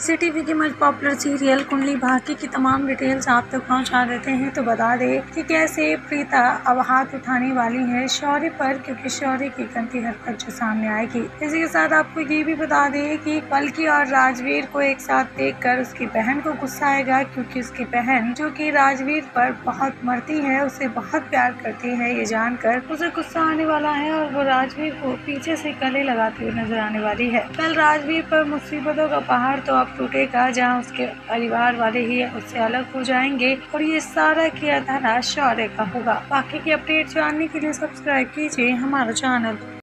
City वी के मल्ट पॉपुलर सीरियल कुंडली भाग्य की तमाम डिटेल्स आप तक पहुंचा देते हैं। तो बता दें कि कैसे प्रीता अब हाथ उठाने वाली है शौर्य पर, क्योंकि शौर्य की गंदी हरकत जो सामने आएगी। इसी के साथ आपको ये भी बता दें कि पल्की और राजवीर को एक साथ देखकर उसकी बहन को गुस्सा आएगा, क्योंकि उसकी बहन जो कि राजवीर पर बहुत मरती है, उसे बहुत प्यार करती है। ये जानकर उसे गुस्सा आने वाला है और वो राजवीर को पीछे से गले लगाती हुई नजर आने वाली है। कल राजवीर पर मुसीबतों का पहाड़ तो टूटेगा, जहां उसके परिवार वाले ही उससे अलग हो जाएंगे और ये सारा किया धरा शौर्य का होगा। बाकी की अपडेट जानने के लिए सब्सक्राइब कीजिए हमारा चैनल।